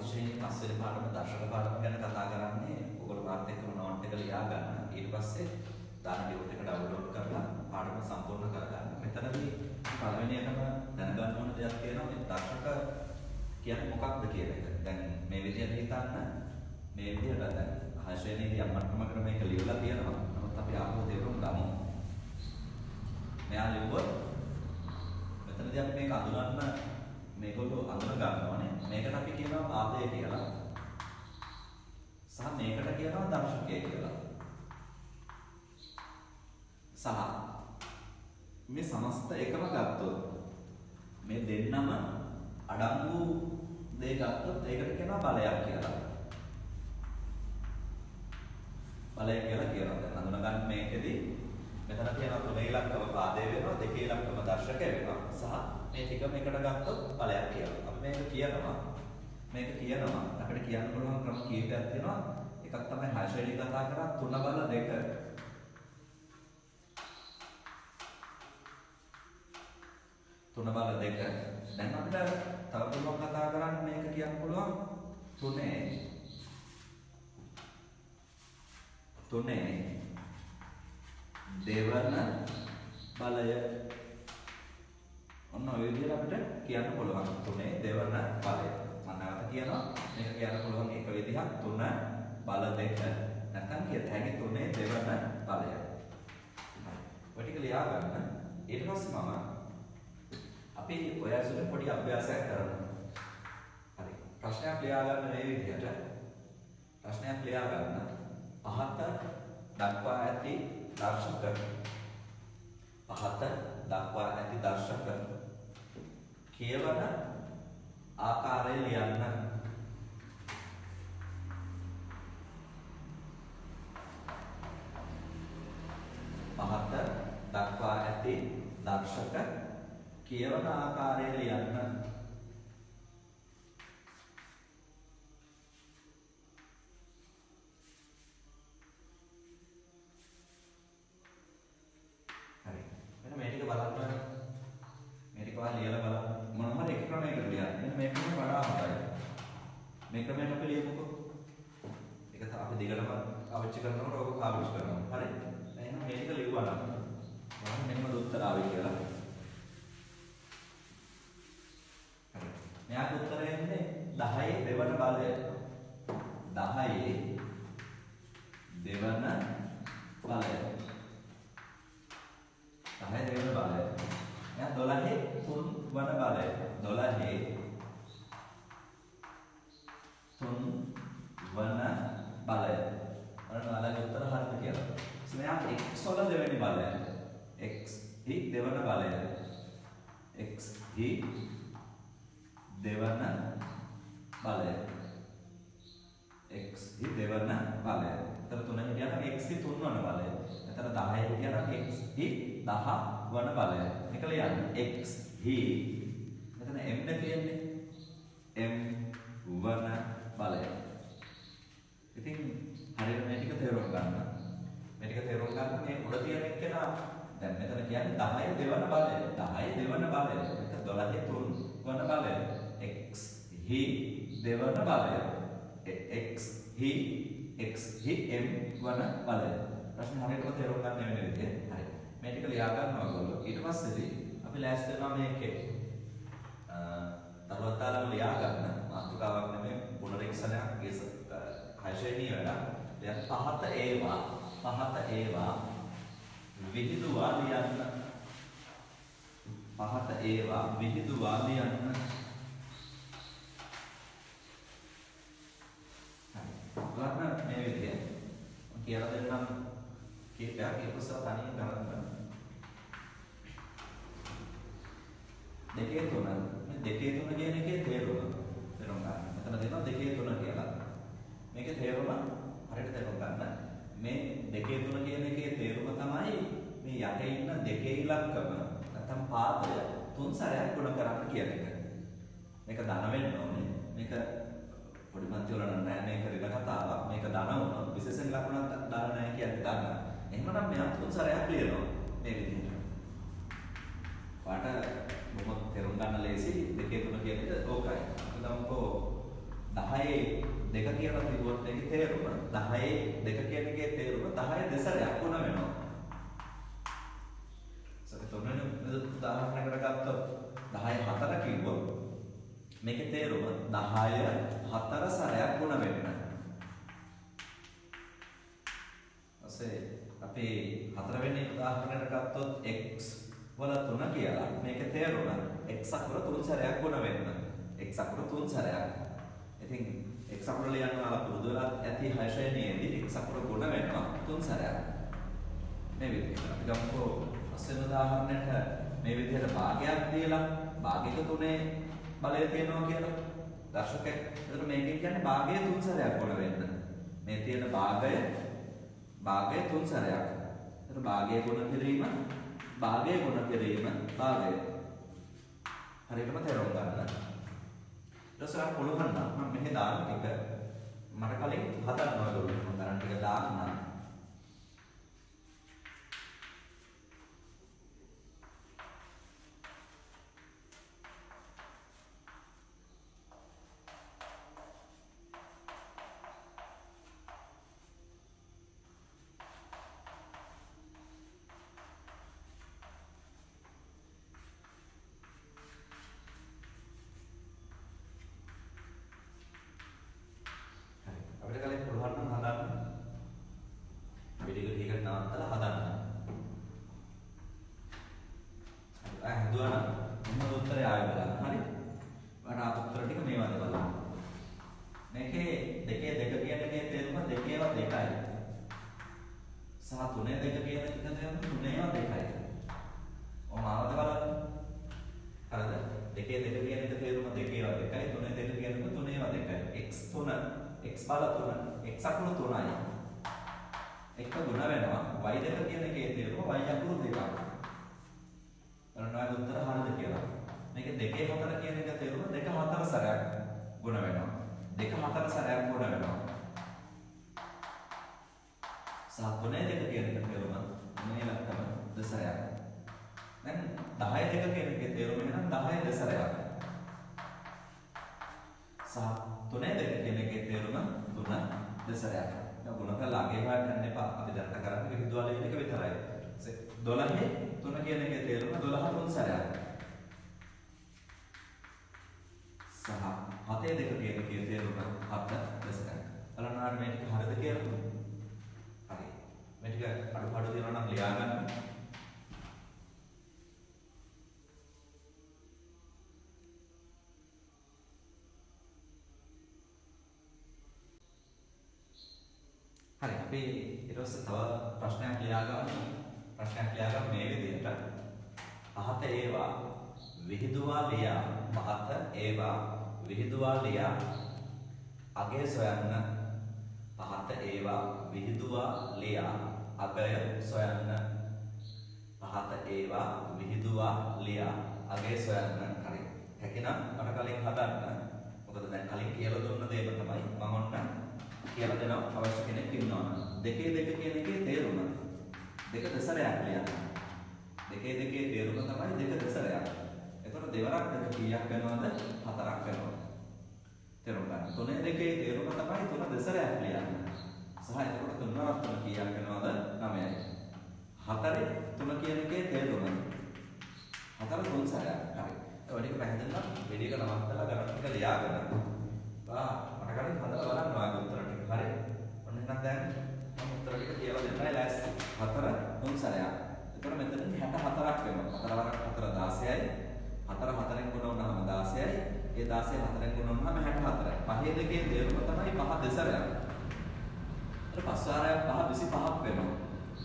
පස්වෙනි පාඩම දර්ශක පාඩම ගැන කතා කරන්නේ. ඔයගොල්ලෝ මාත් එක්කම නෝට් එක ලියා ගන්න. ඊට පස්සේ දාන ඩියුට් එක ඩවුන්ලෝඩ් කරලා පාඩම සම්පූර්ණ කරගන්න. මෙතනදී පළවෙනි එකම දැනගන්න ඕන දෙයක් තියෙනවා මේ දර්ශක කියන්නේ මොකක්ද කියන එක. දැන් මේ විදියට හිතන්න මේ විදියට දැන් 6 වෙනිදී අම්මටම ක්‍රම එක ලියලා තියෙනවා. නමුත් අපි ආපහු තේරුම් ගමු. මෙයා ලිව්වොත් මෙතනදී අපි මේක අඳුනන්න මේගොල්ලෝ අඳුන ගන්නවානේ. මේකට අපි කියනවා පාදය කියලා. සහ මේකට කියනවා දර්ශකය කියලා. සහ මේ සමස්ත එකම ගත්තොත් මේ දෙන්නම අඩංගු දෙය ගත්තොත් ඒකට කියනවා බලයක් කියලා. බලය කියලා කියනවා. දැන් අඳුන ගන්න මේකෙදී මෙතන තියෙනවා 3 ඉලක්කම පාදය වෙනවා 2 ඉලක්කම දර්ශකය වෙනවා. සහ මේ ටික මේකට ගත්තොත් බලයක් කියලා. අපි මේක කියනවා. අපිට කියන්න පුළුවන් ක්‍රම කීපයක් තියෙනවා. එකක් තමයි හය ශ්‍රේණිය කතා කරා 3 බල 2. දැන් අපිට තව පුළුවන් කතා කරන්න මේක කියන්න පුළුවන් 3 දෙවන බලය. ඔන්න ඔය විදිහට අපිට කියන්න පුළුවන් 3 දෙවන බලය. මම නැවත කියනවා මේක කියන්න පුළුවන් එක විදිහක් 3 බල 2 නැත්නම් කියත හැකි 3 දෙවන බලය. ඔය ටික ලියා ගන්න. ඊට පස්සේ මම අපි ඔය අසුර පොඩි අභ්‍යාසයක් කරනවා. හරි. ප්‍රශ්නයක් ලියා ගන්න මේ විදිහට. ප්‍රශ්නයක් ලියා ගන්න. පහත දක්වා ඇති දර්ශක. පහත දක්වා ඇති දර්ශක කියවන ආකාරය ලියන්න. පහත දක්වා ඇති දර්ශක කියවන ආකාරය ලියන්න. හරි. මෙන්න මේ ටික බලන්න. මේ ටික ලියලා බලන්න. මොනවාද එක ක්‍රමයකට ලියන්නේ මේ ක්‍රමයට වඩා හොඳයි මේ ක්‍රමයට අපි ලියමුකෝ ඒක තමයි අපි දෙකම අවශ්‍ය කරනකොට ඔක පාවිච්චි කරනවා හරි එහෙනම් මේක ලියුවා නම් මම මෙන්න උත්තර ආවේ කියලා හරි මෙයාට උත්තරය එන්නේ 10 දෙවන බලය 10 දෙවන බලය 10 දෙවන බලය ya 12 3 වන බලය 12 වන බලය අන්න අලග උත්තර හරියට කියලා. මෙයා x16 දෙවෙනි බලය x දෙවන බලය x දෙවන බලය x දෙවන බලය. එතන 3 හිටියනම් x 3 වන බලය. එතන 10 හිටියනම් x 10 වන බලය. මේක ලියන්න x මෙතන m නේ තියෙන්නේ m වන බලය. ඉතින් හරියට මේ ටික තේරුම් ගන්න. මේ ටික තේරුම් ගන්න මේ උඩ තියෙන එක නා දැන් මෙතන කියන්නේ 10 දෙවන බලය. 10 දෙවන බලය. මේක 12 3 වන බලය. x දෙවන බලය. x m වන බලය. ප්‍රශ්න හරියටම තේරුම් ගන්න වෙන විදිහට. හරි. මේ ටික ලියා ගන්නවා ඔයගොල්ලෝ. ඊට පස්සේදී අපි ලෑස්ති වෙනවා මේකේ. තවතාලම ලියා ගන්න. මාතෘකාවක් නෙමෙයි පුනරීක්ෂණයක්. ඒස හයිශ්‍රේණිය වල දැන් පහත ඒවා විහිදුවා ලියන්න. ගන්න මේ විදියට. මම කියලා දෙන්නම් කීපයක් ඒක උසස් තනියෙන් ගන්න. දෙකේ තුන කියන එකේ තේරුම තේරුම් ගන්න. මෙතන දෙනවා දෙකේ තුන කියලා. මේකේ තේරුම හරියට තේරුම් ගන්න. මේ දෙකේ තුන කියන එකේ තේරුම තමයි මේ යට ඉන්න දෙකේ ඉලක්කම නැත්නම් පාදය තුන් සැරයක් ගුණ කරන්න කියන එක. මේක ධන වෙන්න ඕනේ. මේක පොඩි මන්තිවල නෑ මේක වෙන කතාවක්. මේක ධන වුණා. විශේෂයෙන් ලකුණක් දාලා නෑ කියන්නේ ධන. එහෙමනම් මෙයා තුන් සැරයක් ලියනවා මේ විදිහට. පාට මොකක් තේරුම් ගන්න ලේසි දෙකේ තුන කියන එක ඕකයි. අපි තමකෝ 10 10 දෙක කියන එකේ තේරුම 10 දෙසරයක් වුණා වෙනවා. සමහරවිට උදාහරණයකට ගත්තොත් 10 4 කිව්වොත් මේකේ තේරුම 10 4 සරයක් වුණා වෙන්න. ඔසේ අපි 4 වෙනි උදාහරණයකට ගත්තොත් x වල 3 කියලා මේකේ තේරුම x අකුර 3 සරයක් වුණා වෙන්න. x අකුර 3 සරයක්. ඉතින් x අකුර ලියනවා පුරුදු වෙලා ඇති හය ශ්‍රේණියේදී x අකුර ගුණ වෙනවා 3 සැරයක්. මේ විදිහට අපි ගමුකෝ අස්සෙන උදාහරණයට මේ විදිහට භාගයක් දීලා භාගයක 3 බලය තියෙනවා කියලා. දර්ශකය. එතකොට මේකෙන් කියන්නේ භාගය 3 සැරයක් ගුණ වෙන්න. මේ තියෙන භාගය 3 සැරයක්. එතකොට භාගය ගුණ කිරීම භාගය. හරියටම තේරුම් ගන්න. Terus orang puluhan lah, memang ini dalam tiga, mereka paling hatan mau dulu, karena tiga dalam lah. ප්‍රශ්නයක් ලියාගන්න මේ විදිහට පහත ඒවා විහිදුවා ලියා අගය සොයන්න හරි හැකිනම් මට කලින් හදන්න මොකද දැන් කලින් කියලා දුන්න දේ තමයි මම ඔන්න කියලා දෙනවා අවශ්‍ය කෙනෙක් ඉන්නවා දෙකේ කියන එකේ තේරුම දෙක දසරයක් ලියන්න දෙකේ තේරුම තමයි දෙක දසරයක් එතකොට දෙවරක් දෙක කීයක් වෙනවද හතරක් වෙනවා තේරුම් ගන්න තුනේ දෙකේ තේරුම තමයි තුන දසරයක් ලියන්න සහ එතකොට තුනක් තුන කීයක් වෙනවද 9යි හතරේ තුන කියන එකේ තේරුම හතර තුන සරයක් හරි ඔය ටික පැහැදෙනවා වැඩි එක නවත්තලා ගණන් ටික ලියාගන්න මට කලින් හදලා බලන්න ඔයාගේ උත්තර ටික හරි. ඔන්න එහෙනම් දැන් මම උත්තර ටික කියලා දෙන්නයි ලෑස්ති. 4 3 සැරයක්. එතකොට මෙතනින් 64ක් වෙනවා. 4 වරක් 4 16යි. 4 4ෙන් ගුණ වුණාම 16යි. ඒ 16 4ෙන් ගුණ වුණාම 64යි. පහේ දෙකේ තේරුම තමයි පහ දෙසරයක්. අර පස් වරක් පහ 25ක් වෙනවා.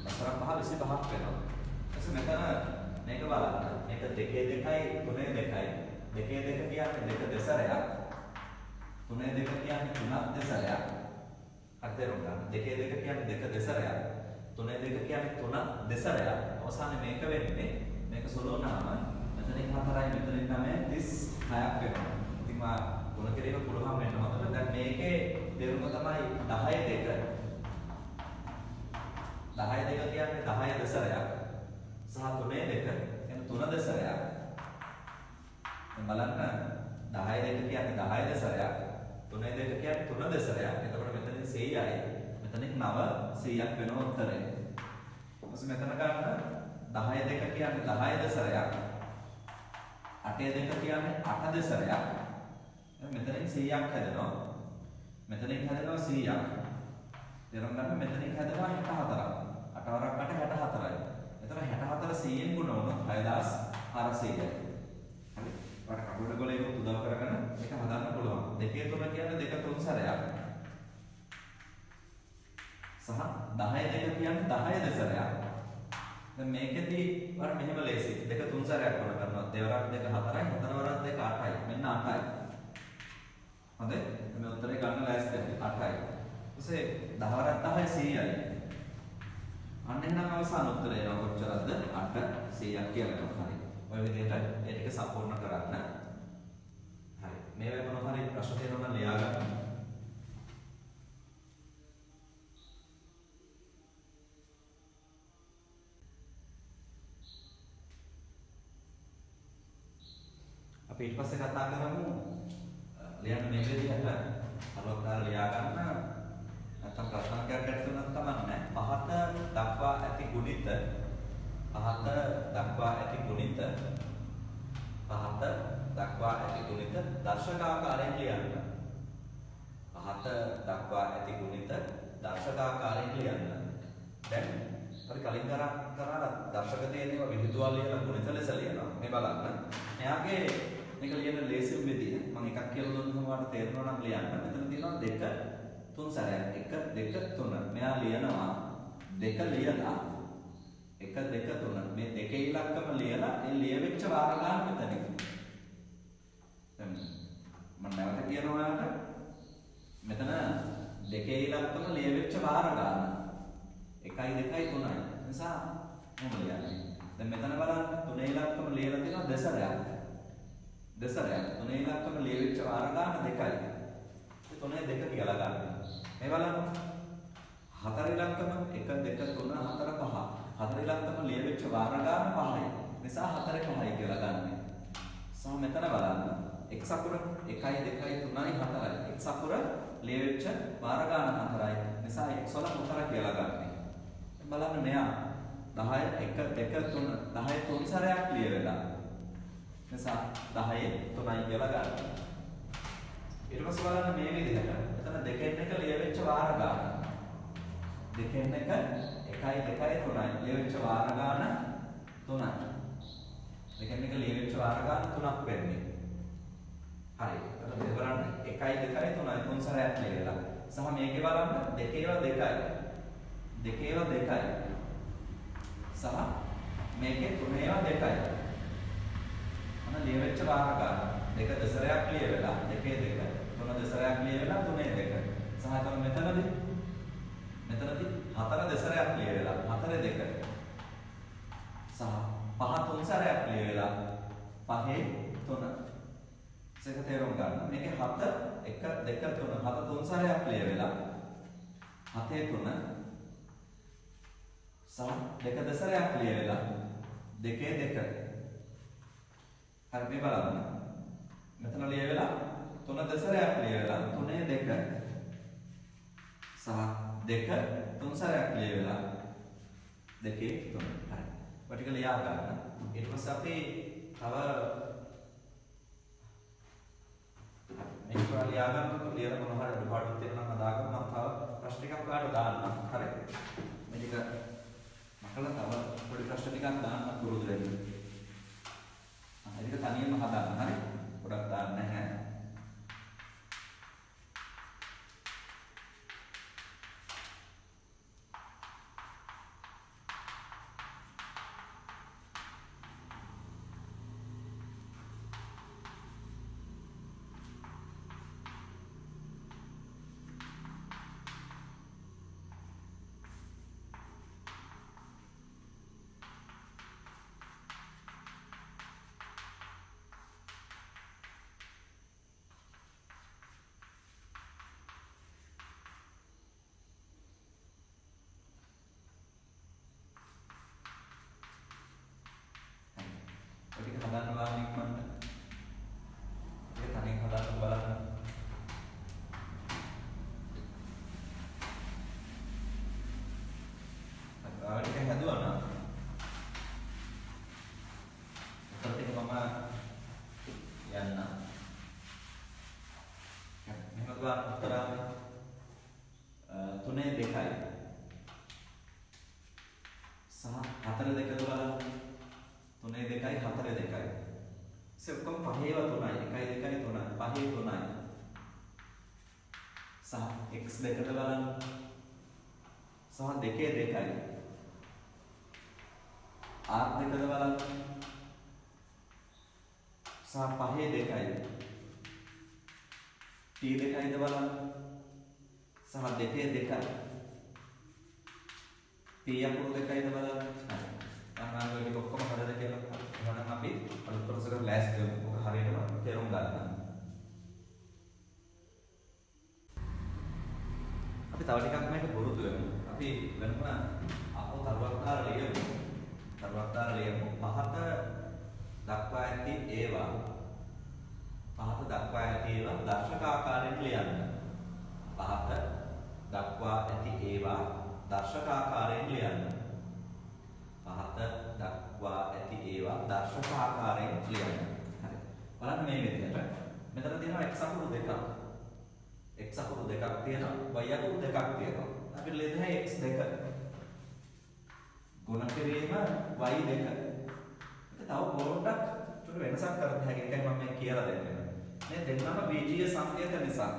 පස්වරක් පහ 25ක් වෙනවා. එතකොට මෙතන මේක බලන්න. මේක දෙකේ 2යි ගුණේ 2යි. දෙකේ 2 කියන්නේ දෙක දෙසරයක්. තුනේ දෙක කියන්නේ තුනක් දෙසරයක්. හතරක් ගන්න. දෙකේ දෙක කියන්නේ දෙක දෙසරයක්. තුනේ දෙක කියන්නේ තුනක් දෙසරයක්. අවසානයේ මේක වෙන්නේ මේක 16 නම් මෙතනින් 4යි මෙතනින් 9යි 36ක් වෙනවා. ඉතින් මා ගුණ කිරීම පුළුවන් වෙන්න හොඳට දැන් මේකේ තේරුම තමයි 10 දෙක. 10 දෙක කියන්නේ 10 දෙසරයක්. සහ තුනේ දෙක කියන්නේ 3 දෙසරයක්. බලන්න 10 දෙක කියන්නේ 10 දෙසරයක්. 3 දෙක කියන්නේ 3 දෙසරයක්. එතකොට මෙතන 100යි. මෙතනින් 900ක් වෙනවා උත්තරය. ඊපස් මෙතන ගන්න 10 දෙක කියන්නේ 10 දශරයක්. 8 දෙක කියන්නේ 8 දශරයක්. මෙතනින් 100ක් හදනවා. මෙතනින් හදනවා 100ක්. ඊළඟ ගන්න මෙතනින් හදනවා 64ක්. 8වරක් 64යි. එතන 64 100ෙන් ගුණ වුණොත් 6400යි. අපිට ගොඩ ගොඩ උදව් කරගෙන එක හදන්න පුළුවන්. 2 3 කියන්නේ 2 3 සැරයක්. සහ 10 2 කියන්නේ 10 දශරයක්. දැන් මේකෙදී වර මෙහෙම ලේසි. 2 3 සැරයක් ගොඩ කරනවා. 2 වරක් 2 4යි, 4 වරක් 2 8යි. මෙන්න 8යි. හොඳයි. මේ උත්තරේ ගන්න ලෑස්ති 8යි. ඊපස්සේ 10 වරක් 10යි 100යි. අන්න එහෙනම් අවසාන උත්තරේ එනවා කොච්චරද? 8 100ක් කියලා. හරි. ඔය විදිහට ඒක සම්පූර්ණ කරන්න. හරි. මේ වෙලාවේ මොනවා හරි ප්‍රශ්න තියෙනවා නම් ලියා ගන්න. අපි ඊට පස්සේ කතා කරමු ලියන්න මේ විදිහට අලෝකාර ලියා ගන්න. නැත්නම් ප්‍රශ්න කයක් ඇතුණත් තමන්නේ. පහත දක්වා ඇති ගුණිත පහත දක්වා ඇති ගුණිත දර්ශකාකාරයෙන් ලියන්න. පහත දක්වා ඇති ගුණිත දර්ශකාකාරයෙන් ලියන්න. දැන් අපි කලින් කරා දර්ශක තියෙනවා විහිදුවා ලියලා ගුණිත ලෙස ලියනවා. මේ බලන්න. එයාගේ මේක ලියන ලේසිම විදිය. මම එකක් කියලා දුන්නම ඔයාලට තේරෙනවා නම් ලියන්න. මෙතන තියෙනවා 2 3 සැරයක්. 1 2 3. මෙයා ලියනවා 2 ලියලා 1 2 3 මේ දෙකේ ඉලක්කම ලියලා ඒ ලියවිච්ච වාර ගන්න මෙතනින්. දැන් මම නැවත කියනවා ඔයාලට මෙතන දෙකේ ඉලක්කම ලියවිච්ච වාර ගන්න. 1 2 3යි. නිසා මොකද යන්නේ? දැන් මෙතන බලන්න තුනේ ඉලක්කම ලියලා තියෙනවා දශරයක්. තුනේ ඉලක්කම ලියවිච්ච වාර ගන්න 2යි. ඒ තුනේ 2 කියලා ගන්න. මේ බලන්න හතර ඉලක්කම 1 2 3 4 5 හතර ඉලක්කම ලියවිච්ච වාර ගන්න 5යි. නිසා 4 5යි කියලා ගන්න. සම මෙතන බලන්න. x අකුර 1 2 3 4යි. x අකුර ලියවිච්ච වාර ගන්න 4යි. නිසා x වල 4 කියලා ගන්න. බලන්න මෙයා 10 1 2 3 10 3 සැරයක් ලියවිලා. නිසා 10 3යි කියලා ගන්න. ඊට පස්සේ බලන්න මේ විදිහට. මෙතන දෙකෙන් එක ලියවිච්ච වාර ගන්න. දෙකෙන් එක 2 2 3යි ලියවිච්ච වාර ගන්න 3යි. දෙකෙන් එක ලියවිච්ච වාර ගන්න 3ක් වෙන්නේ. හරි. එතකොට බලන්න 1 2 3යි තුන් සැරයක් ලියලා. සහ මේකේ බලන්න දෙකේව 2යි. සහ මේකේ තුනේව 2යි. අන්න ලියවිච්ච වාර ගන්න. 2 දශරයක් ලියවිලා දෙකේ 2. 3 දශරයක් ලියවිලා තුනේ 2. සහ තමයි මෙතනදී හතර දශරයක් ලියවිලා 4 2 සහ පහ තුන් සැරයක් ලියවිලා 5 3. ඒක තේරුම් ගන්න. මේකේ 7 1 2 3 7 තුන් සැරයක් ලියවිලා 7 3 සහ 2 දශරයක් ලියවිලා 2 2. හරි මේ බලන්න. මෙතන ලියවිලා 3 දශරයක් ලියවිලා 3 2 සහ 2 3 සැරයක් ලියවිලා 2 3. හරි. ඔය ටික ලියා ගන්න. ඊට පස්සේ අපි තව මේක ලියා ගන්න ලියන මොනවා හරි පාඩම් තියෙනවා නම් අදාගන්න මම තව ප්‍රශ්න ටිකක් ඔයාලට දාන්නම්. හරි. මේ ටික මකලා තව පොඩි ප්‍රශ්න ටිකක් දාන්න පුරුදු වෙන්න. ඒක තනියම හදාගන්න. හරි. ගොඩක් දාන්න නැහැ. Dan lagi mana? Kita nih ada Maka utara 3:2 සහ 4:2 බලන්න 3:2 4:2 සෙව්කම් 5ව 3යි 1:2 3යි 5ව 3යි සහ x දෙකට බලන්න සහ 2:2යි r දෙකට බලන්න සහ 5:2යි t දෙකයිද බලන්න sama DT tiap puluh DT itu malah karena di kokkom ada DT karena kami kalau terus ke last jam hari itu terong galana tapi tahu nih kan itu buruk tuh tapi benar aku taruh waktu lihat bahasa dakwa itu Eva bahasa dakwa itu Eva Darshaka akarin lihat bahasa dakwa ඇති ඒවා දර්ශකාකාරයෙන් ලියන්න. පහත දක්වා ඇති ඒවා දර්ශකාකාරයෙන් ලියන්න. හරි. බලන්න මේ විදිහට. මෙතන තියෙනවා x අකුරු දෙකක්. x අකුරු දෙකක් තියෙනවා. y අකුරු දෙකක් තියෙනවා. අපිට ලේදෙන x2 ගුණ කිරීම y2. ඒක තව පොඩ්ඩක් චුටි වෙනසක් කරත් හැකියි. ඒකයි මම කියලා දෙන්නේ. මේ දෙන්නම බීජීය සංකේත නිසා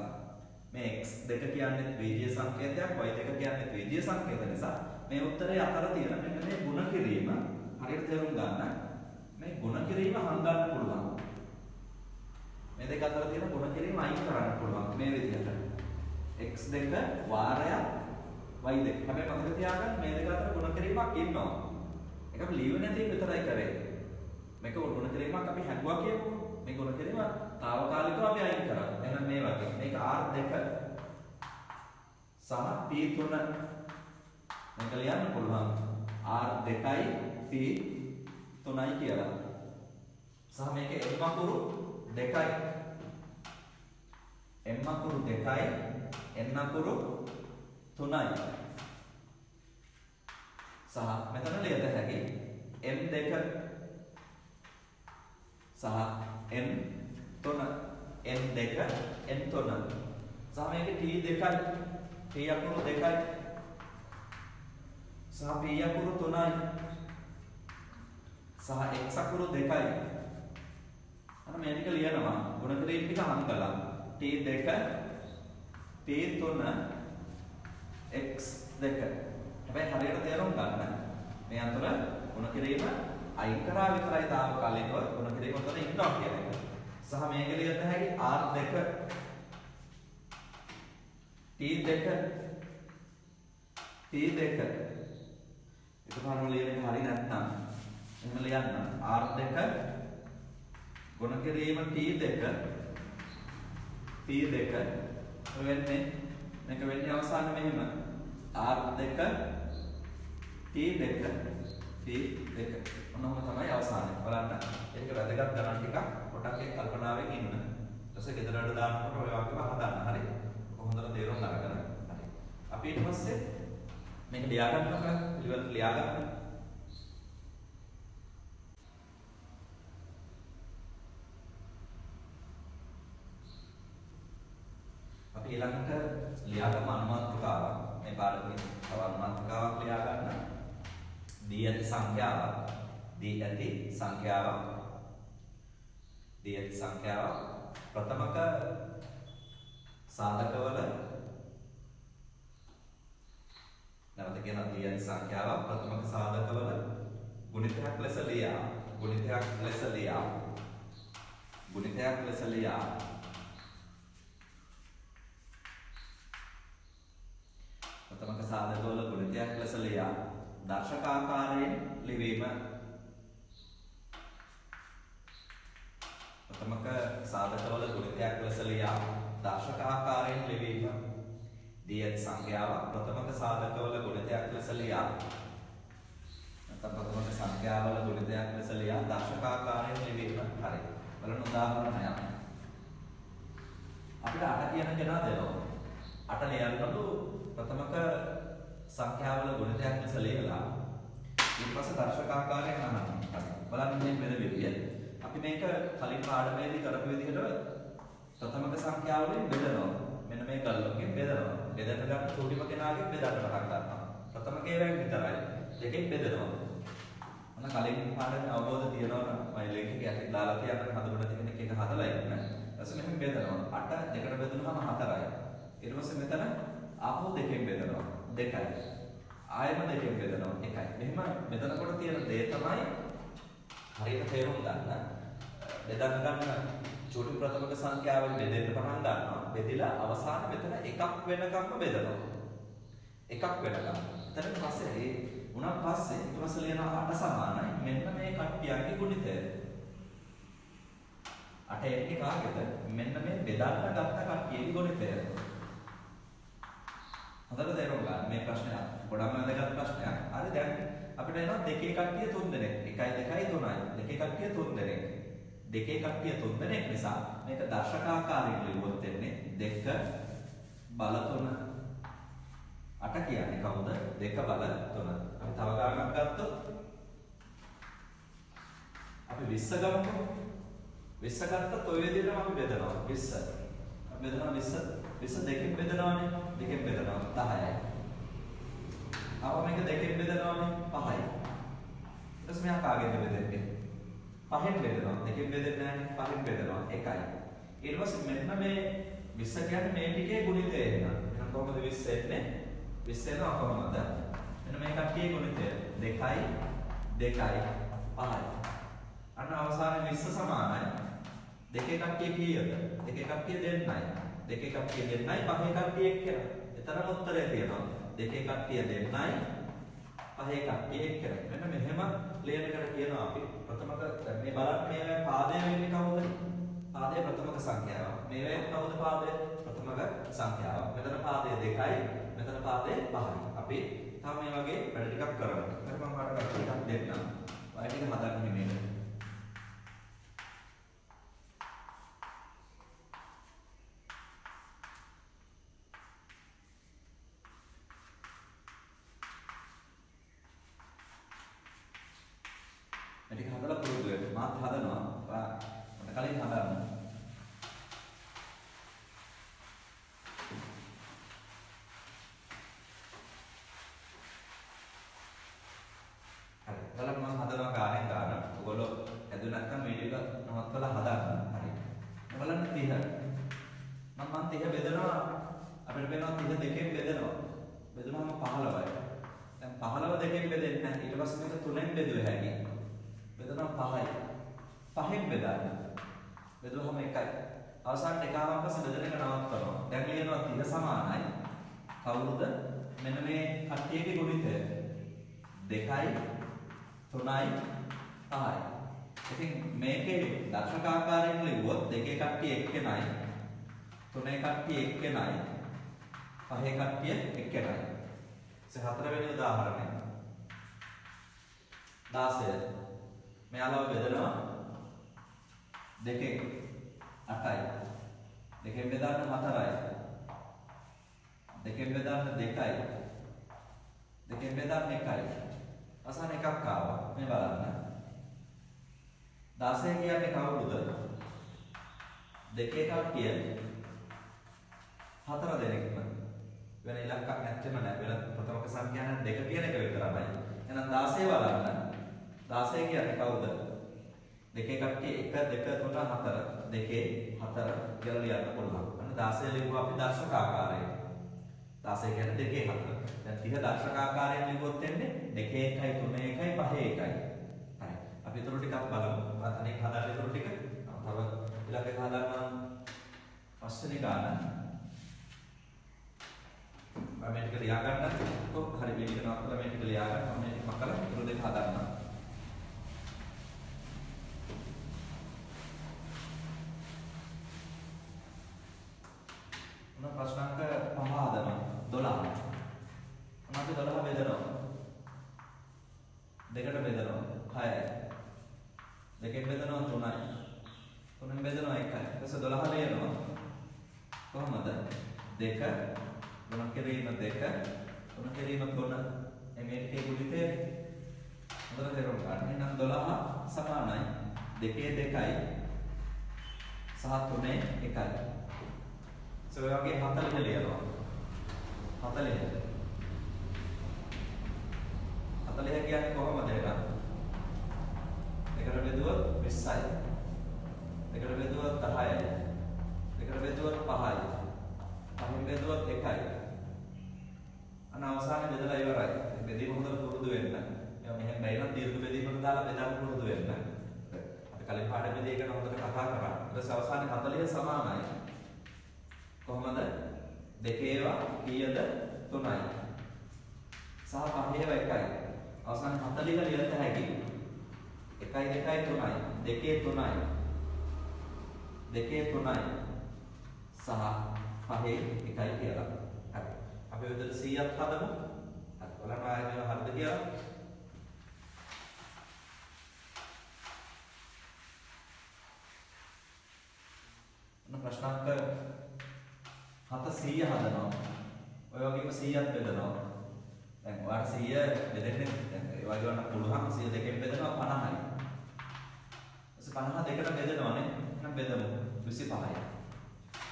මේ x2 කියන්නේ ද්විජීය සංකේතයක් y2 කියන්නේ ද්විජීය සංකේත නිසා මේ උත්තරේ අතර තියෙන මෙන්න මේ ගුණ කිරීම හරියට තේරුම් ගන්න මේ ගුණ කිරීම හංගන්න පුළුවන් මේ දෙක අතර තියෙන ගුණ කිරීම අයින් කරන්න පුළුවන් මේ විදිහට x2 වාරයක් y2 හැබැයි මතක තියාගන්න මේ දෙක අතර ගුණ කිරීමක් ඉන්නවා ඒක ලියුවේ නැති එක විතරයි කරේ මේක ගුණ කිරීමක් අපි හැදුවා කියමු මේ ගුණ කිරීම තාවකාලිකව අපි අයින් කරා. එහෙනම් මේ වගේ. මේක R2 සහ P3. මේක ලියන්න පුළුවන්. R2යි P3යි කියලා. සහ මේක M අකුරු 2යි. M අකුරු 2යි N අකුරු 3යි. සහ මෙතන ලියත හැකි M2 සහ M N2 N3 සහ මේක T2 T අකුරු 2යි සහ P අකුරු 3යි සහ X අකුරු 2යි අර මේක ලියනවා ගුණ ක්‍රම ටික හංගලා T2 P3 X2 හැබැයි හරියට තේරුම් ගන්න මේ අතර ගුණ ක්‍රම අයින් කරා විතරයි තාවකාලිකව ගුණ ක්‍රම උතන ඉන්නවා කියන එක සහ මේක ලියන්න හැකි R2 T2 ඒක පාරම ලියන්න හරිය නැත්නම් එහෙම ලියන්න R2 ගුණ කිරීම T2 වෙන්නේ මේක වෙන්නේ අවසාන මෙහෙම R2 T2 ඔන්නම තමයි අවසානය බලන්න ඒක වැදගත් ගණන් ටිකක් ඔටකේ කල්පනාවෙන් ඉන්න. ඊටසේ ගෙදරට දානකොට ඔය වගේ හදාන්න. හරි. කොහොමදලා තේරුම් අරගෙන. හරි. අපි ඊට පස්සේ මේක ලියාගන්නකම් පිළිවෙලට ලියාගන්න. අපි ඊළඟට ලියාගම අනුමාත්‍රකාවක් මේ පාඩමේ තව අනුමාත්‍රකාවක් ලියාගන්න. දී ඇති සංඛ්‍යාවක්. දී ඇති සංඛ්‍යාව ප්‍රථමක සාධකවල නැවත කියනවා දී ඇති සංඛ්‍යාව ප්‍රථමක සාධකවල ගුණිතයක් ලෙස ලියා ප්‍රථමක සාධකවල ගුණිතයක් ලෙස ලියා දර්ශකාකාරයෙන් ලිවීම ප්‍රථමක සාධකවල ගුණිතයක් ලෙස ලියා දර්ශකාකාරයෙන් ලිවීම දී ඇති සංඛ්‍යාව ප්‍රථමක සාධකවල ගුණිතයක් ලෙස ලියා ප්‍රථමක සංඛ්‍යාවල ගුණිතයක් ලෙස ලියා දර්ශකාකාරයෙන් ලිවීම හරි බලන්න උදාහරණයක් අපිට 8 කියන කෙනා දෙනවා 8 ලියනකොට ප්‍රථමක සංඛ්‍යාවල ගුණිතයක් ලෙස ලියලා ඊට පස්සේ දර්ශකාකාරයෙන් අහනවා බලන්න මේ වෙන විදියට අපි මේක කලින් පාඩමේදී කරපු විදිහට ප්‍රථමක සංඛ්‍යාවලින් බෙදනවා. මෙන්න මේ ගල්ලකින් බෙදනවා. බෙදන්න ගන්න චූටිම කෙනාගේ බෙදන්න පටන් ගන්නවා. ප්‍රථම කේරයෙන් විතරයි දෙකෙන් බෙදනවා. අන්න කලින් පාඩේ අවබෝධ තියනවා මයිල් එකේ යටි දාලා තියන්න හදවත තියෙන එක එක හදලා ඉන්න. ඊටසේ මෙහෙම බෙදනවා. 8 දෙකට බෙදුනම 4යි. ඊට පස්සේ මෙතන ආපහු දෙකෙන් බෙදනවා. 2යි. ආයෙම දෙකෙන් බෙදනවා. 1යි. මෙහෙම මෙතන කොට තියෙන දේ තමයි හරියට තේරුම් ගන්න. බෙදන්න ගන්න චූටි ප්‍රථමක සංඛ්‍යාවෙන් බෙදෙන්න පටන් ගන්නවා. බෙදලා අවසාන මෙතන එකක් වෙනකම්ම බෙදනවා. එකක් වෙනකම්. ඊට පස්සේ ඒ උනක් පස්සේ ඊට පස්සේ ලියනවා 8 සමානයි. මෙන්න මේ කට්ටියගේ ගුණිතය. 8 එක්ක කාගෙද? මෙන්න මේ බෙදන්න ගත්ත කට්ටියගේ ගුණිතය. හොඳට තේරුම් ගන්න මේ ප්‍රශ්නය. ගොඩක් වැදගත් ප්‍රශ්නයක්. හරි දැන් අපිට එනවා දෙකේ කට්ටිය 3 දෙනෙක්. 1 2 3යි. දෙකේ කට්ටිය 3 දෙනෙක්. දෙකේ කට්ටිය 3 දෙනෙක් නිසා මේක දශකාකාරයෙන් ලියුවොත් එන්නේ 2 බල 3 8 කියන්නේ කවුද 2 බල 3 අපි තව ගානක් ගත්තොත් අපි 20 ගමු 20 ගත්තත් ඔය විදිහටම අපි බෙදනවා 20 අපි බෙදනවා 20 20 දෙකෙන් බෙදනවානේ දෙකෙන් බෙදනවා 10යි ආව මේක දෙකෙන් බෙදනවානේ 5යි ඊට පස්සේ මෙයා කාගෙන්ද බෙදන්නේ පහෙන් බෙදනවා දෙකෙන් බෙදෙන්නේ නැහැ පහෙන් බෙදනවා 1යි ඊට පස්සේ මෙන්න මේ 20 කියන්නේ මේ ටිකේ ගුණිතය එනවා එහෙනම් කොහොමද 20 එන්නේ 20 එනවා කොහොමද මෙන්න මේ කට්ටියේ ගුණිතය 2යි 2යි 5යි අන්න අවසානයේ 20 සමානයි දෙකේ කට්ටිය කීයද දෙකේ කට්ටිය දෙන්නයි දෙකේ කට්ටිය දෙන්නයි පහේ කට්ටිය එක්කලා එතරම් උත්තරය තියෙනවා දෙකේ කට්ටිය දෙන්නයි පහේ කට්ටිය එක්කලා මෙන්න මෙහෙම ලේයරකට කියනවා අපි ප්‍රථමක මේ බලන්න මේවා පාදය වෙන්නේ කවුද? පාදය ප්‍රථමක සංඛ්‍යාවක්. මේවා කවුද පාදය? ප්‍රථමක සංඛ්‍යාවක්. මෙතන පාදය 2යි, මෙතන පාදය 5යි. අපි තාම මේ වගේ වැඩ ටිකක් කරමු. හරි මම ඔයාලට ටිකක් දෙන්නම්. ඔය ටික හදන්න මේක. So ඔයගේ 40 ලියනවා. 40. 40 කියන්නේ කොහොමද එක? එකට බෙදුවොත් 20යි. එකට බෙදුවොත් 10යි. එකට බෙදුවොත් 5යි. පහෙන් බෙදුවොත් 1යි. අන්න අවසානයේ බෙදලා ඉවරයි. බෙදීම හොඳට පුරුදු වෙන්න. ඒක මෙහෙම බැරි නම් දීර්ඝ බෙදීමකට දාලා බෙදන්න පුරුදු වෙන්න. අපි කලින් පාඩම් දෙකකට හොඳට කතා කරා. ඊට පස්සේ අවසානයේ 40 සමානයි. කොහොමද? දෙකේවා කීයද? 3යි. සහ පහේවා 1යි. අවසන් 40 ලියන්න හැකියි. 1යි 2යි 3යි. දෙකේ 3යි. දෙකේ 3යි. සහ පහේ 1යි කියලා. හරි. අපි විතර 100ක් හදමු. හරි. බලන්න ආයෙම හරිද කියලා. මොන ප්‍රශ්න අහන්න? 700 හදනවා. ඔය වගේම 100ක් බෙදනවා. දැන් ඔයාට 100 බෙදෙන්නේ ඒ වගේ වන්න පුළුවන් 102කින් බෙදනවා 50යි. ඊට 52කට බෙදනවානේ. එහෙනම් බෙදමු 25යි. දැන්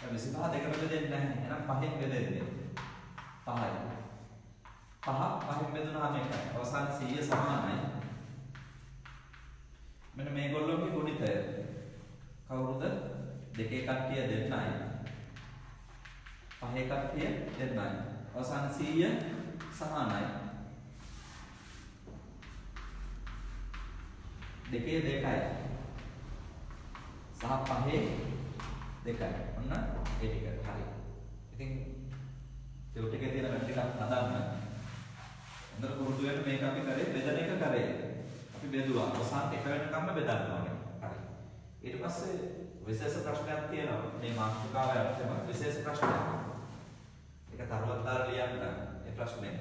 25 දෙකට බෙදෙන්නේ නැහැ. එහෙනම් 5ෙන් බෙදෙන්නේ. 5යි. 5 5ෙන් බෙදුනහම එකයි. අවසාන 100 සමානයි. මෙන්න මේගොල්ලෝගේ ගුණිතය. කවුරුද? දෙකේ කට්ටිය දෙන්නයි. පහේ කට්ටිය දෙන්නයි. අවසන් 100 සමානයි. දෙකේ 2යි. සහ පහේ 2යි. ඔන්න ඒ ටික හරි. ඉතින් දෙවටිකේ තියෙන වැට ටිකක් හදාන්න. හොඳට පුරුදු වෙන්න මේක අපි කරේ බෙදන එක කරේ. අපි බෙදුවා. අවසන් 1 වෙනකම්ම බෙදන්න ඕනේ. හරි. ඊට පස්සේ විශේෂ ප්‍රශ්නයක් තියෙනවා. මේ මාතෘකාවේ අර්ථය විශේෂ ප්‍රශ්නයක්. Kita taruh antar liang dan plasmen.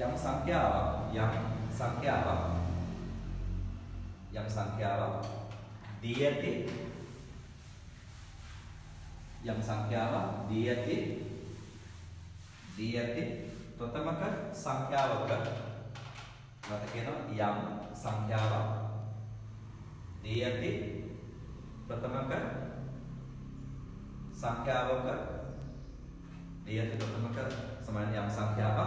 Yang sangkya apa? Diyati. Diyati. Terutama kan sangkya apa kan? Mata kena yang sangkya apa? Diyati pertama kan sankhya avaka diyati pertama kan sama yang sankhya apa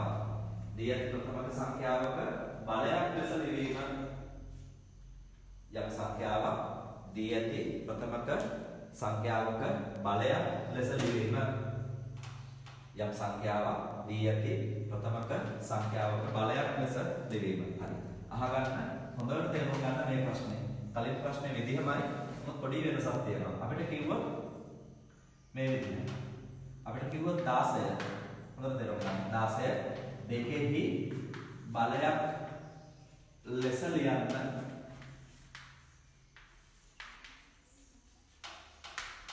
diyati pertama kan sankhya avaka balayak lesa divima yang sankhya avaka diyati pertama kan sankhya avaka balayak lesa divima yang sankhya avaka diyati pertama kan sankhya avaka balayak lesa divima ahaganna hondata theruma ganna me prashne කලින් ප්‍රශ්නේ විදිහමයි පොඩි වෙනසක් තියෙනවා. අපිට කිව්වොත් මේ විදිහ. අපිට කිව්වොත් 16. හොඳට තේරුම් ගන්න. 16 දෙකෙහි බලයක් ලෙස ලියන්න.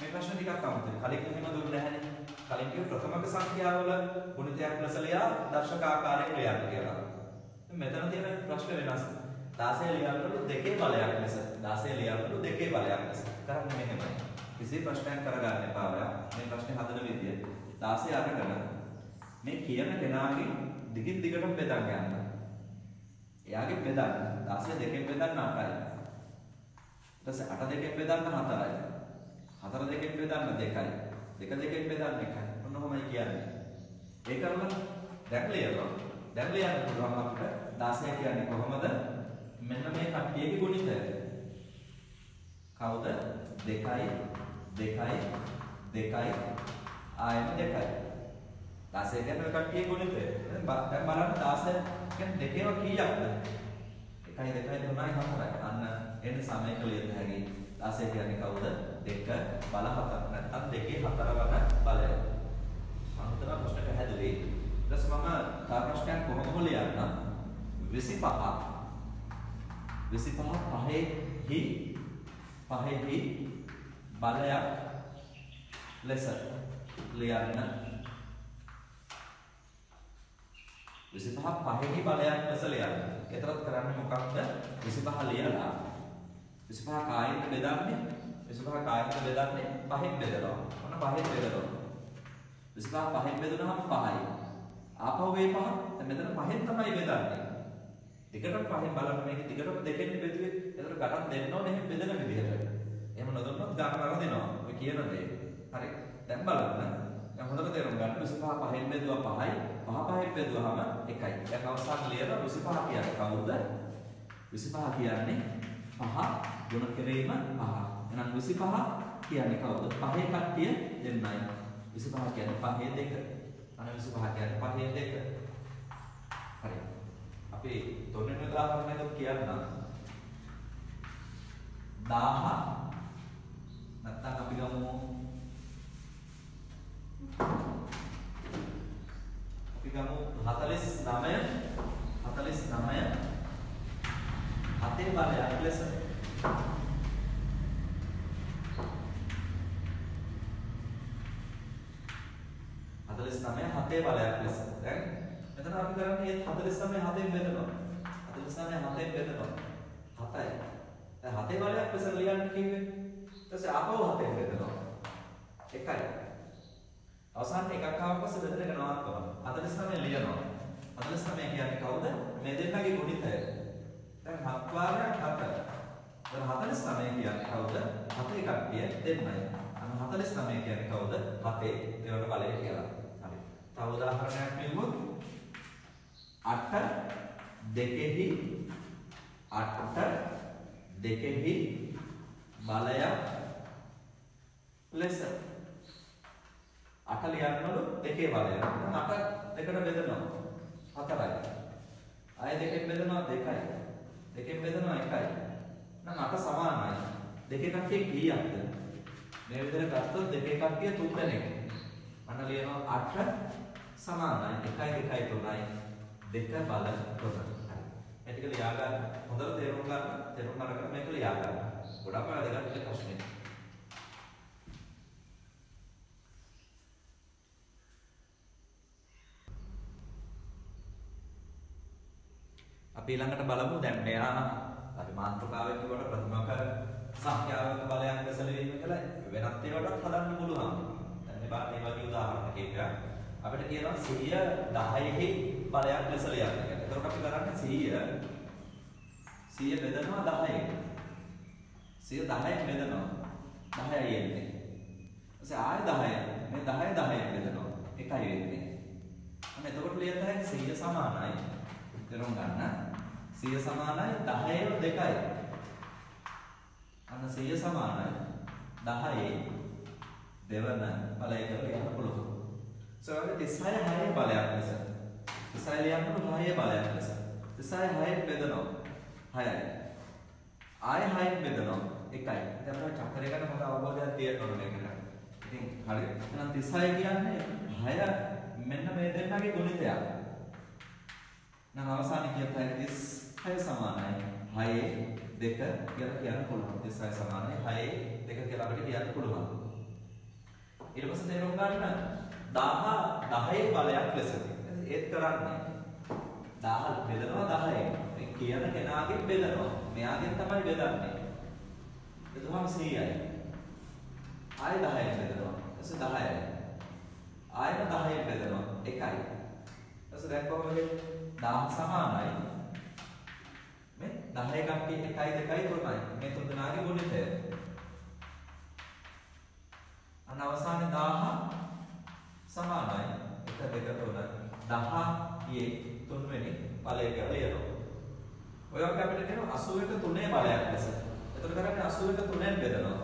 මේ ප්‍රශ්න ටිකක් අමුතුයි. කලින් කිව්වෙම දුන්නේ නැහැනේ. කලින් කිව්ව ප්‍රථමක සංඛ්‍යාවල ගුණිතයක් ලෙස ලියා දර්ශක ආකාරයෙන් ලියන්න කියලා. මෙතන තියෙන ප්‍රශ්න වෙනස්. 16 ලියන්නලු දෙකේ බලයක් ලෙස 16 ලියන්නලු දෙකේ බලයක් ලෙස කරන්නේ මෙහෙමයි. කිසි ප්‍රශ්නයක් කරගන්න එපා ඔයා. මේ ප්‍රශ්නේ හදන විදිය 16 අරගෙන මේ කියන කෙනාගේ දිගින් දිගටම බෙදන්න යන්න. එයාගේ බෙදන්න 16 දෙකෙන් බෙදන්න 8යි. ඊට පස්සේ 8 දෙකෙන් බෙදන්න 4යි. 4 දෙකෙන් බෙදන්න 2යි. 2 දෙකෙන් බෙදන්න 1යි. ඔන්න ඔහොමයි කියන්නේ. ඒ කරලා දැන් ලියනවා. දැන් ලියන්න පුළුවන් අපිට 16 කියන්නේ කොහොමද? මෙන්න මේ කට්ටියගේ ගුණිතය. කවුද? 2 2 2 ආයෙත් 2යි. 16 කියන්නේ කට්ටියගේ ගුණිතය. දැන් බලන්න 16 කියන්නේ දෙකේව කීයක්ද? 1 2 3 4යි. අන්න එන්න සමය ක්ලියර් හැකි. 16 කියන්නේ කවුද? 2 බල 7. නැත්තම් දෙකේ 4 වන බලය. මම හිතනවා ප්‍රශ්න පැහැදිලි. ඊට පස්සේ මම තව ප්‍රශ්නයක් කොහොමද ලියන්න? 25 25 පහේ හි බලයක් ලෙස ලියන්න 25 පහේ හි බලයක් ලෙස ලියන්න. ඒතරත් කරන්නේ මොකක්ද? 25 ලියලා 25 කායෙන් බෙදන්නේ 5ෙන් බෙදනවා. ඔන්න 5ෙන් බෙදනවා. 25 5ෙන් බෙදුනහම 5යි. ආපහු මේ 5 මෙතන 5ෙන් තමයි බෙදන්නේ. ටිකටක් පහෙන් බලන්න මේක ටිකටක් දෙකෙන් බෙදුවේ. ඒතර ගණන් දෙන්න ඕනේ එහෙම බෙදන විදිහට. එහෙම නොදන්නොත් ගණන් අර දෙනවා. ඔය කියන දේ. හරි. දැන් බලන්න. දැන් හොඳට තේරුම් ගන්න 25 පහෙන් බෙදුවා 5යි. 5 පහෙන් බෙදුවාම 1යි. දැන් අවසාන ලියන 25 කියන්නේ කවුද? 25 කියන්නේ 5 ගුණ කිරීම 5. එහෙනම් 25 කියන්නේ කවුද? 5 කට්ටිය දෙන්නයි. 25 කියන්නේ 5 දෙක. අනේ 25 කියන්නේ 5 දෙක. හරි. අපි තොරණ උදාහරණයක් කියන්නම්. 1000 නැත්නම් අපි ගමු හතලිස් නමය හතේ බලයක් ලෙස දැන් මෙතන අපි කරන්නේ 49 7ෙන් බෙදනවා 49 7ෙන් බෙදනවා 7යි දැන් හතේ බලයක් ලෙස ලියන්න කිව්වේ ඊට පස්සේ ආපහු 7ෙන් බෙදනවා 1යි අවසාන එකක් ආව පස්සේ මෙතන ගණනාවක් කරනවා 49 ලියනවා 49 කියන්නේ කවුද මේ දෙන්නගේ ගුණිතය දැන් 7 වාරයක් 7 දැන් 49 කියන්නේ කවුද 7 එකක් පිය දෙන්නයි අන්න 49 කියන්නේ කවුද 7 දෙවන බලය කියලා හරි තව උදාහරණයක් මෙවුවොත් 8 දෙකෙහි 8 දෙකෙහි බලයක් ලෙස අට ලියන්නවලු දෙකේ බලය. අට දෙකට බෙදනවා 4යි. ආයෙ දෙකෙන් බෙදනවා 2යි. දෙකෙන් බෙදනවා 1යි. නම් අට සමානයි. දෙකේ කට්ටිය කීයක්ද? මේ විදිහට ගත්තොත් දෙකේ කට්ටිය 3 දෙනෙක්. අන්න ලියනවා 8 සමානයි 1 2 3යි. දෙක බල කොට. මේ ටික ලියා ගන්න. හොඳට තේරුම් ගන්න. තේරුම් අරගෙන මේක ලියා ගන්න. ගොඩක් වැඩ ගන්න ප්‍රශ්නේ. අපි ඊළඟට බලමු දැන් මෙයා අපි මාත්‍රකාවෙන් කියවට ප්‍රතිමක සංඛ්‍යාවක බලයක් ගැසලීම කියලා වෙනත් ඒවාටත් හදන්න පුළුවන්. දැන් මේ වගේ උදාහරණ කිහිපයක් අපිට කියනවා 100 10හි බලයක් ගැසලියක් කියලා. එතකොට අපි කරන්නේ 100 බෙදනවා 10යි. 100 10යි බෙදනවා. 10යි එන්නේ. ඊට ආයෙ 10යි. මේ 10 10යි බෙදනවා. 1යි එන්නේ. අන්න එතකොට ලියන්න 100 සමානයි. තේරුම් ගන්න. 100 සමානයි 10 2යි. අන්න 100 සමානයි 10 දෙවන බලයට ලියන්න පුළුවන්. සෝවල 36 6 බලයක් ලෙස. 36 ලියන්න 10 බලයක් ලෙස. 36 6 බෙදනවා 6යි. ආයෙ 6 බෙදනවා 1යි. දැන් අපේ චක්‍රයකට හොඳ අවබෝධයක් තියෙනවා මේකට. ඉතින් හරි. එහෙනම් 36 කියන්නේ 6 මෙන්න මේ දෙන්නගේ ගුණිතයක්. නම් අවසානයේ කියත හැකි 36 සමානයි 6 2 කියලා කියන්න පුළුවන්. 36 සමානයි 6 2 කියලා අපිට කියන්න පුළුවන්. ඊට පස්සේ තේරුම් ගන්න 10 බලයක් ලෙස. ඒත් කරන්නේ 10 බෙදනවා 10. මේ කියන කෙනාගෙන් බෙදනවා. මෙයාගෙන් තමයි බෙදන්නේ. එතකොටම 100යි. ආයෙ 10යි බෙදනවා. ඊට 10යි. ආයෙ 10යි බෙදනවා 1යි. ඊට දැක්වමද 10 සමානයි මේ 10 කට්ටිය 1 2 3යි මේ තුන් දෙනාගේ ගුණිතය අන්න අවසානයේ 1000 සමානයි 1 2 3 10 3 වෙනි ඵලය කියලා ලියනවා ඔය වගේ අපිට කියනවා 80ට 3 බලයක් ලෙස එතකොට කරන්නේ 80ට 3ෙන් බෙදනවා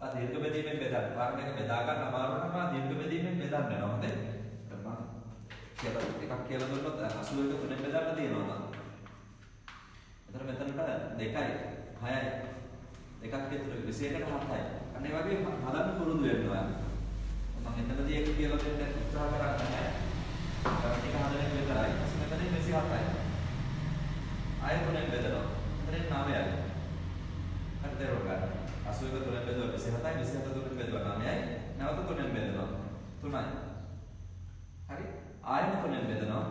ආ දීර්ඝ බෙදීමෙන් බෙදන්න වර්ණයක බෙදා ගන්න අමාරු නම් දීර්ඝ බෙදීමෙන් බෙදන්න වෙනවා හොඳයි කියලා එකක් කියලා දුන්නොත් 80ට 3 බෙදන්න තියෙනවා. එතන මෙතනට 2යි 6යි දෙකක් විතර 21කට 7යි. අන්න ඒ වගේ හදන්න පුරුදු වෙන්න ඕන. මම එතනදී එක කියලා දෙන්න උත්සාහ කරන්නේ. ටික හදන්න විතරයි. මෙතනින් 27යි. ආයෙ 3 බෙදනවා. මෙතනින් 9යි. හරි දරෝ ගන්න. 80ට 3 බෙදුවා 27යි 27ට 3 බෙදුවා 9යි. නැවත 3 බෙදනවා 3යි. හරි ආයෙත් 3ෙන් බෙදනවා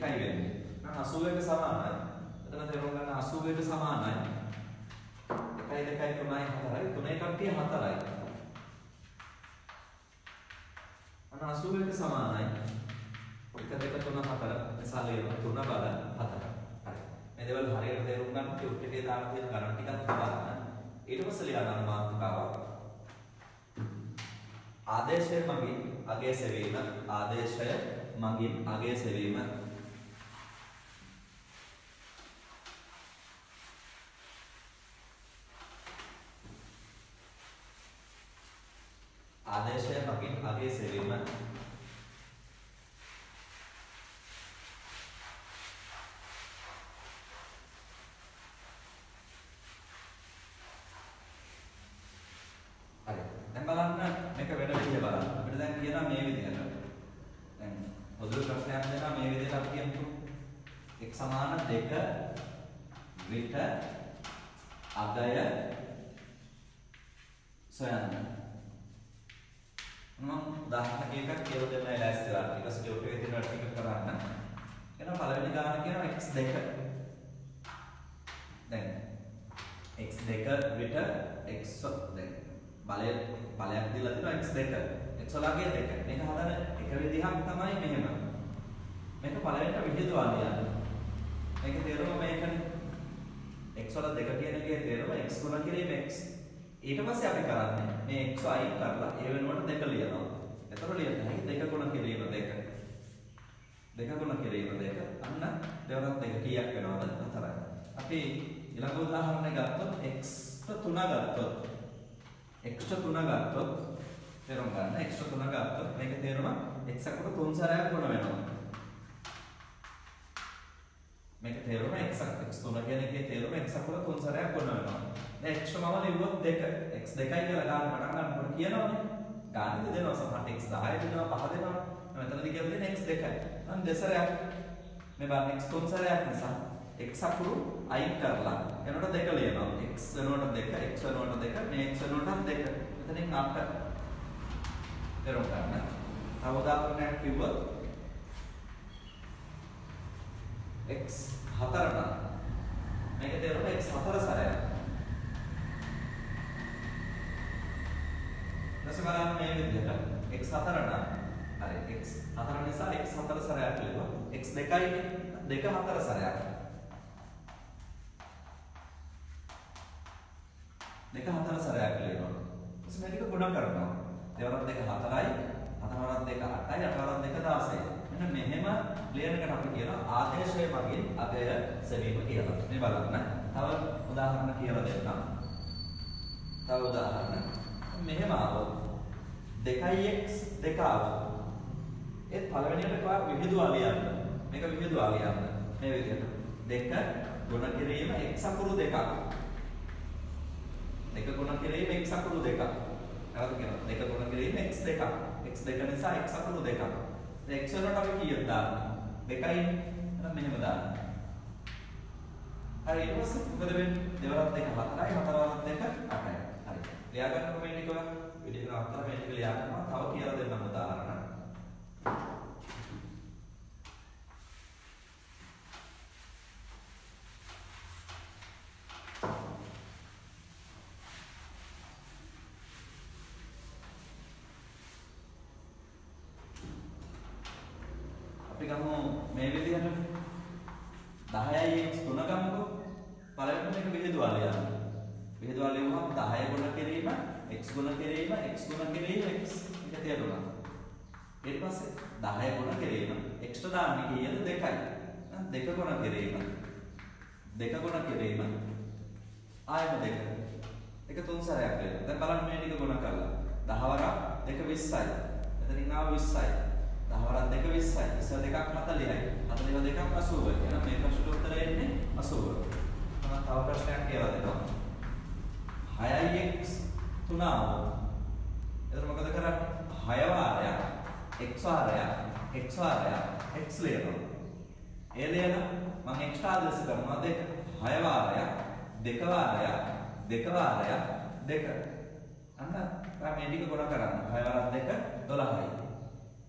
1යි වෙන්නේ. නම් 81 සමානයි. එතන තේරුම් ගන්න 81 සමානයි 1 2 3යි 4යි 3 කට්ටිය 4යි. අන්න 81 සමානයි 1 2 3 4 එසාලේ 3 බල 4. දේවල් හරියට තේරුම් ගන්න ටියුට් එකේ දාලා තියෙන ගණන් ටිකක් බලන්න. ඊට පස්සේ ලියා ගන්න මාතෘකාව. ආදේශය මගින් අගය සෙවීම, ආදේශය මගින් අගය සෙවීම. ආදේශය මගින් අගය සෙවීම. Sama ada deka, wita, agaya, soyan. Memang dahana kita kira udah mulai last year, kita sudah udah itu nanti kita kerana, karena kalau ini karena kita x deka, then x deka wita x so then balik balik di lalu x deka, x so lagi deka. Ini kalau ada deka di ham kita main memang, mereka paling itu video doang ya. Mereka terima mereka x වල දෙක කියන එකේ තේරුම x ගුණ කිරීම x ඊට පස්සේ අපි කරන්නේ මේ x අයින් කරලා ඒ වෙනුවට දෙක ලියනවා. එතකොට ලියන්නේ දෙක ගුණ කිරීම දෙක. දෙක ගුණ කිරීම දෙක. අන්න දෙවරක් දෙක කීයක් වෙනවද? හතරයි. අපි ඊළඟ උදාහරණයක් ගත්තොත් x ට 3 ගත්තොත් x ට 3 ගත්තොත් තේරුම් ගන්න x ට 3 ගත්තොත් මේක තේරුම x අකුර 3 සැරයක් ගුණ වෙනවා. Mereka terima eksak, eksak tuh lagi nih terima eksak kalau tuh unsur yang punya mana, eksak mama lihat dek, eks dekai juga kan, kadang-kadang mungkin ya nih, kan itu deh langsung hati eks dahai itu nih, paha deh nih, memang tadi kita lihat eks dekai, kan dasar ya, memang eks tuh unsur yang nisa, eksak perlu aing kerla, yang orang dekai lihat nih, eks orang dekai, eks orang dekai, nih eks orang dekai, itu nih ngapa, terus kan, tahu dah punya keyword. X hatarana, mereka terima X hatara saraya. Terus kalau mereka lihat X hatarana, ada X hatarana sah X hatara saraya keliru, X dekai deka hatara saraya. Deka hatara saraya keliru. Terus mereka guna karena, orang deka hatarai, orang deka atai, orang deka dasai. Karena mehema layer kan apa kira, adesnya bagian agaknya sebelum kira. Ini balas, na? Tahu udaharana kira deka. Tahu udaharana. Mehema apa? Deka x deka apa? Itu pelajaran yang keluar vividua liar. Mereka vividua liar. Mereka deka guna kira ini x akuru deka. Deka guna kira ini x akuru deka. Apa kira? Deka guna kira ini x deka. X deka ini sa x akuru deka. X වලට අපි කීයක් දාන්නද? 2යි. එහෙනම් මෙහෙම දාන්න. හරි ඊට පස්සේ මොකද වෙන්නේ? දෙවරක් දෙක 4යි, හතරවරක් දෙක 8යි. හරි. ලියා ගන්නකො මේ ටික ඔයා. විදිහට අත්තර මේ ටික ලියා ගන්නවා. තව කියලා දෙන්නම් උදාහරණ. Deka guna kiri mana? Ayam deka. Deka tuh unsur yang kiri. Dan kalau ini deka guna kalah. Dahawara deka visai. Jadi nama visai. Dahawara deka visai. Bisa deka kata lihai. Kata lihai deka asuh. Karena mereka sudah terlalu asuh. Karena tahu persen yang kira deka. Hayai x tunau. Itu makanya karena hayawa ya, xwar ya, xwar ya, x lehno. Elehno. Mang ekstra adres karena dek hayawa ya, dekawa ya, dekawa ya, deka. Anda kami ini keguna karena hayawa deka dolahai.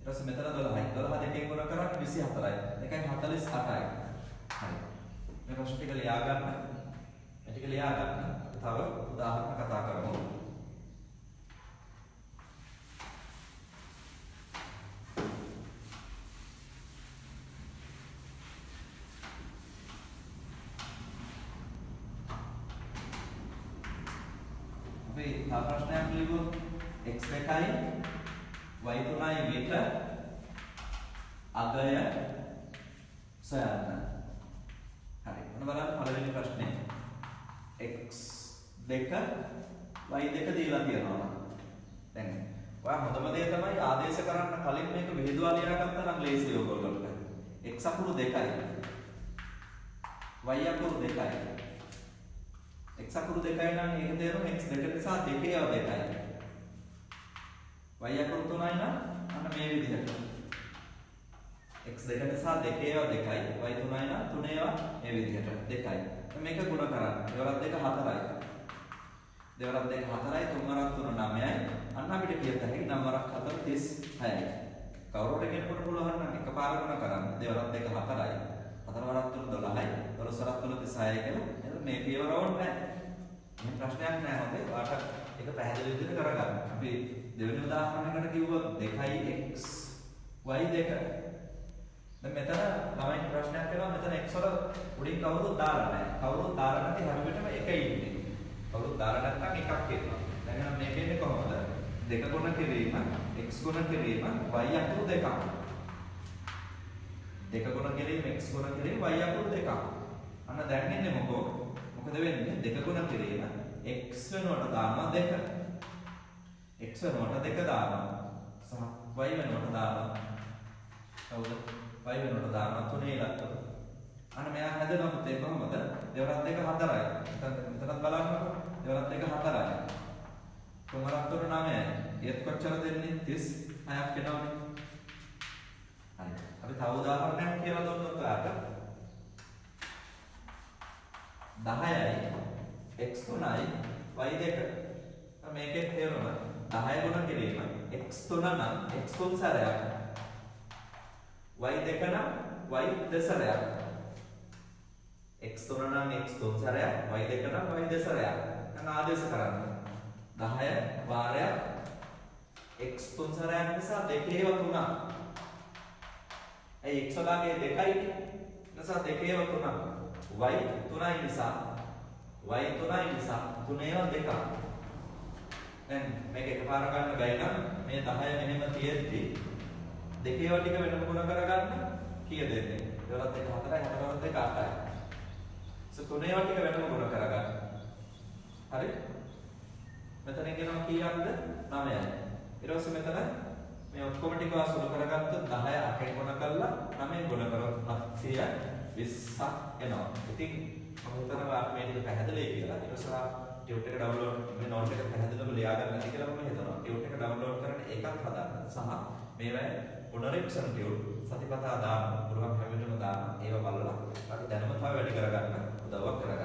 Itu sementara dolahai, dolahai deka keguna karena visi hatarai, deka yang hatalis hatai. Mereka sudah keliagaan, mereka keliagaan. Tahu, udah kata kamu. අපි තව ප්‍රශ්නයක් ලියමු x එකයි y තුනයි වෙත අගය සොයන්න. හරි. මොන බලන්න පළවෙනි ප්‍රශ්නේ x2 y2 දීලා තියෙනවා. දැන් ඔයා හොඳම දේ තමයි ආදේශ කරන්න කලින් මේක විහිදුවා ලියනකට නම් ලේසියි ඔයගොල්ලන්ට. x අකුරු 2යි y අකුරු 2යි. X අකුරු 2යි නම් ඒක තේරුම x2 නිසා 2 2යි. y අකුරු 3යි නම් අන්න මේ විදිහට. x2 නිසා 2 2යි. y 3යි නම් 3 ඒවා මේ විදිහට 2යි. මේක ගුණ කරන්න. දෙවරක් දෙක 4යි. දෙවරක් දෙක 4යි, තුන්වරක් 3 9යි. අන්න අපිට කියත හැකි 9 වරක් 4 36යි. කවුරුට කෙනෙකුට පුළුවන් නම් එකපාර ගුණ කරන්න. දෙවරක් දෙක 4යි. 4 වරක් 3 12යි. 12 වරක් 3 36යි කියලා. මේ පියවර ඕනේ නැහැ. ප්‍රශ්නයක් නැහැ. හොඳයි. ඔයාට ඒක පැහැදිලි විදිහට කරගන්න. අපි දෙවෙනි උදාහරණයකට කිව්වා 2x y2. දැන් මෙතන ළමයි ප්‍රශ්නයක් කරනවා. මෙතන x වල උඩින් කවුරුත් දාලා නැහැ. කවුරුත් දාලා නැති හැම වෙලටම එකයි ඉන්නේ. කවුරුත් දාලා නැත්නම් එකක් එනවා. දැන් නම් මේක වෙන්නේ කොහොමද? 2 ගුණ කිරීම x ගුණ කිරීම y අකුරු දෙකක්. 2 ගුණ කිරීම x ගුණ කිරීම y අකුරු දෙකක්. අන්න දැන් ඉන්නේ මොකෝ? මොකද වෙන්නේ දෙක ගුණ කිරීම x වෙනුවට දානවා 2 x වෙනුවට 2 දානවා සහ y වෙනුවට දානවා හවුද y වෙනුවට දානවා 3 ඉලක්ක. අන්න මෙයා හදනවා මුතේ කොහොමද? දෙවරක් දෙක 4යි. මෙතනත් බලන්නකො. දෙවරක් දෙක 4යි. තුන්වරක් 3 9යි. ඒත් කොච්චර දෙන්නේ 36ක් වෙනවනේ. හරි. අපි තව උදාහරණයක් කියලා දුන්නොත් ඔයාලට 10යි x3යි y2. මේකේ තේරුම 10 ගුණ කිරීම x3 නම් x3 සැරයක් y2 නම් y2 සැරයක් x3 නම් x3 සැරයක් y2 නම් y2 සැරයක්. දැන් ආදේශ කරන්න 10 වාරයක් x3 සැරයක් නිසා 2 ඒව 3ක්. ඇයි x වලගේ 2යි නිසා 2 ඒව 3ක්. Y 3යි නිසා තුන ඒවා දෙකක්. දැන් මේක එකපාර ගන්න බැයි නම් මේ 10 මෙහෙම තියෙද්දි දෙක ඒවා ටික වෙනම ගුණ කරගන්න කීයද එන්නේ? 12 2 4යි 4 2 8යි. සෝ තුන ඒවා ටික වෙනම ගුණ කරගන්න. හරි? මෙතන කියනවා කීයක්ද? 9යි. ඊට පස්සේ මෙතන මේ ඔක්කොම ටික අසුර කරගත්තොත් 10 8 ගුණ කරලා 9 ගුණ කරොත් 100යි. 20ක් එනවා. ඉතින් මම හිතනවා මේ ටික පැහැදිලි කියලා. ඊට පස්සේ ටියුට් එක ඩවුන්ලෝඩ් මේ නෝට් එක පැහැදිලිවම ලියා ගන්න කියලා මම හිතනවා. ටියුට් එක ඩවුන්ලෝඩ් කරන්න එකක් හදාගන්න. සහ මේවැයි මොනරික්ෂන් ටියුට් සතිපතා දාන්න, පුරුකම් හැම වෙලම දාන්න. ඒවා බලලා අපි දැනුම තව වැඩි කරගන්න උදව්වක් කරගන්න.